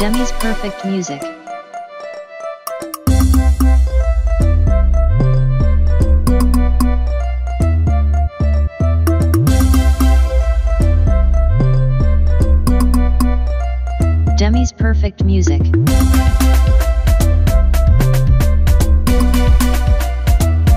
Demi's perfect music. Demi's perfect music. Demi's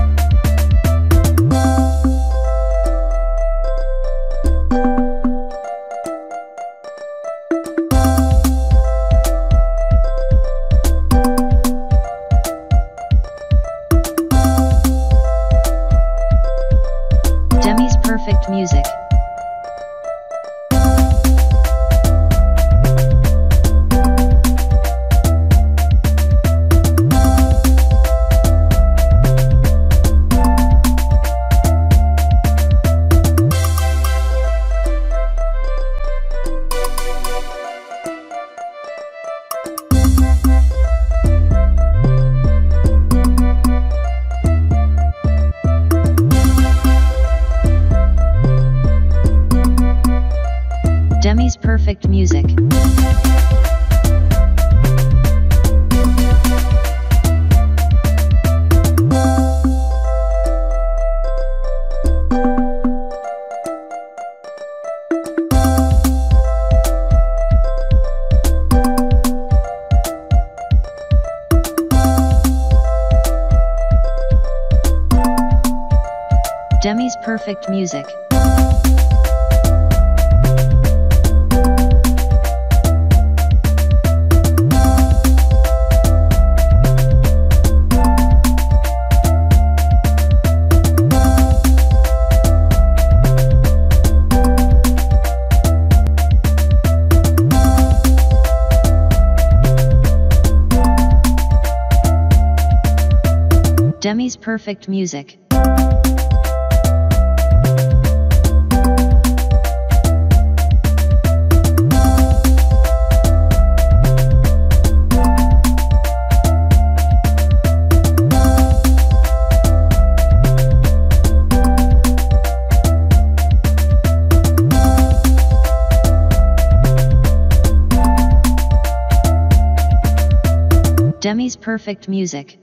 perfect music. Demi's perfect music. Demi's perfect music. Demi's perfect music. Demi's perfect music.